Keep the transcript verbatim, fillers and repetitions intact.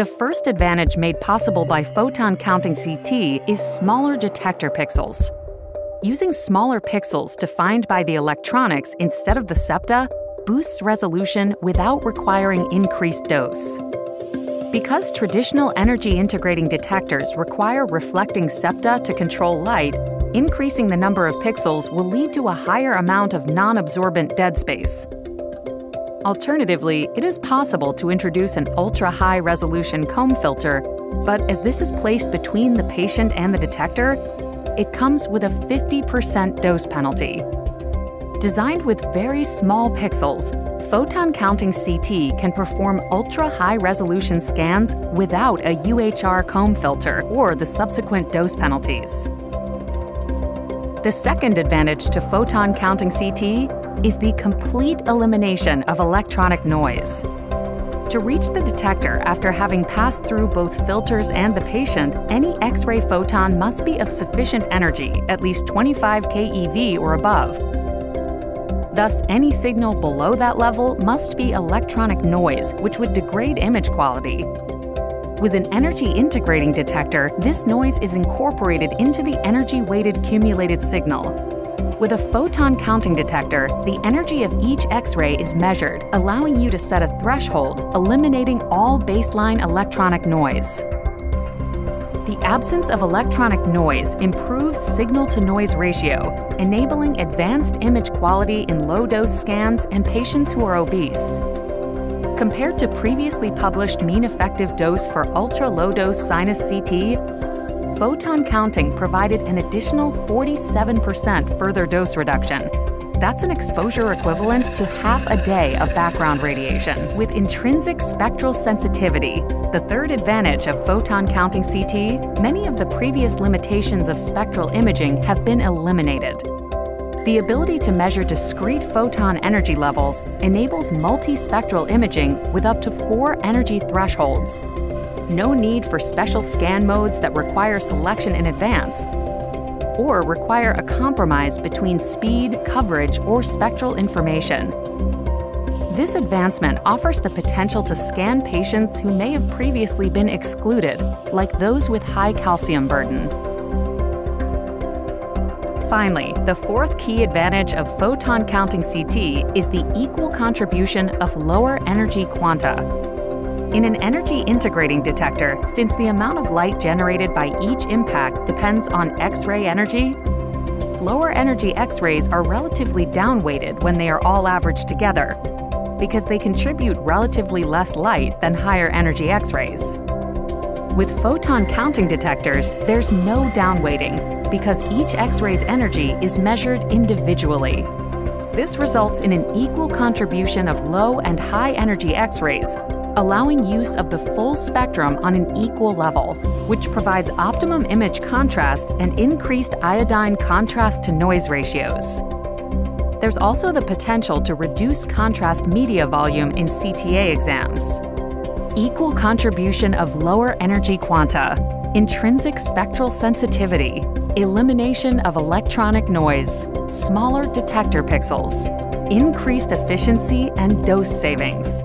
The first advantage made possible by photon-counting C T is smaller detector pixels. Using smaller pixels defined by the electronics instead of the septa boosts resolution without requiring increased dose. Because traditional energy-integrating detectors require reflecting septa to control light, increasing the number of pixels will lead to a higher amount of non-absorbent dead space. Alternatively, it is possible to introduce an ultra-high resolution comb filter, but as this is placed between the patient and the detector, it comes with a fifty percent dose penalty. Designed with very small pixels, photon-counting C T can perform ultra-high resolution scans without a U H R comb filter or the subsequent dose penalties. The second advantage to photon-counting C T is the complete elimination of electronic noise. To reach the detector after having passed through both filters and the patient, any X-ray photon must be of sufficient energy, at least twenty-five keV or above. Thus, any signal below that level must be electronic noise, which would degrade image quality. With an energy-integrating detector, this noise is incorporated into the energy-weighted cumulated signal. With a photon-counting detector, the energy of each X-ray is measured, allowing you to set a threshold, eliminating all baseline electronic noise. The absence of electronic noise improves signal-to-noise ratio, enabling advanced image quality in low-dose scans and patients who are obese. Compared to previously published mean effective dose for ultra-low-dose sinus C T, photon counting provided an additional forty-seven percent further dose reduction. That's an exposure equivalent to half a day of background radiation. With intrinsic spectral sensitivity, the third advantage of photon-counting C T, many of the previous limitations of spectral imaging have been eliminated. The ability to measure discrete photon energy levels enables multispectral imaging with up to four energy thresholds. No need for special scan modes that require selection in advance or require a compromise between speed, coverage, or spectral information. This advancement offers the potential to scan patients who may have previously been excluded, like those with high calcium burden. Finally, the fourth key advantage of photon-counting C T is the equal contribution of lower energy quanta. In an energy-integrating detector, since the amount of light generated by each impact depends on X-ray energy, lower energy X-rays are relatively downweighted when they are all averaged together, because they contribute relatively less light than higher energy X-rays. With photon-counting detectors, there's no downweighting, because each X-ray's energy is measured individually. This results in an equal contribution of low and high energy X-rays, allowing use of the full spectrum on an equal level, which provides optimum image contrast and increased iodine contrast to noise ratios. There's also the potential to reduce contrast media volume in C T A exams. Equal contribution of lower energy quanta, intrinsic spectral sensitivity, elimination of electronic noise, smaller detector pixels, increased efficiency and dose savings.